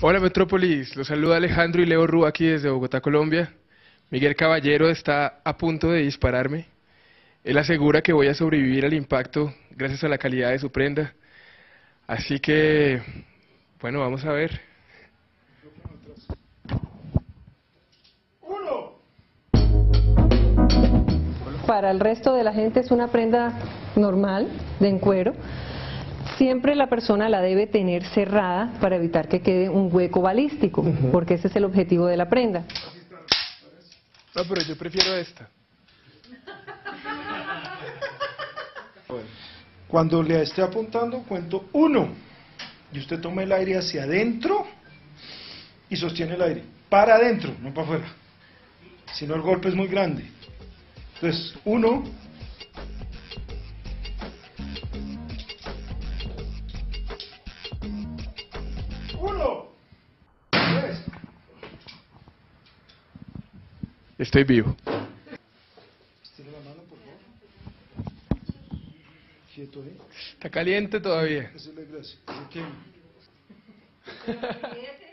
Hola Metrópolis, los saluda Alejandro y Leo Rúa aquí desde Bogotá, Colombia. Miguel Caballero está a punto de dispararme. Él asegura que voy a sobrevivir al impacto gracias a la calidad de su prenda. Así que, bueno, vamos a ver. Para el resto de la gente es una prenda normal, de en cuero. Siempre la persona la debe tener cerrada para evitar que quede un hueco balístico, porque ese es el objetivo de la prenda. No, pero yo prefiero esta. Cuando le esté apuntando, cuento 1. Y usted toma el aire hacia adentro y sostiene el aire. Para adentro, no para afuera. Si no, el golpe es muy grande. Entonces, 1. 1. 3. Estoy vivo. Estira la mano, por favor. Quieto, ¿eh? Está caliente todavía. Esa es la gracia.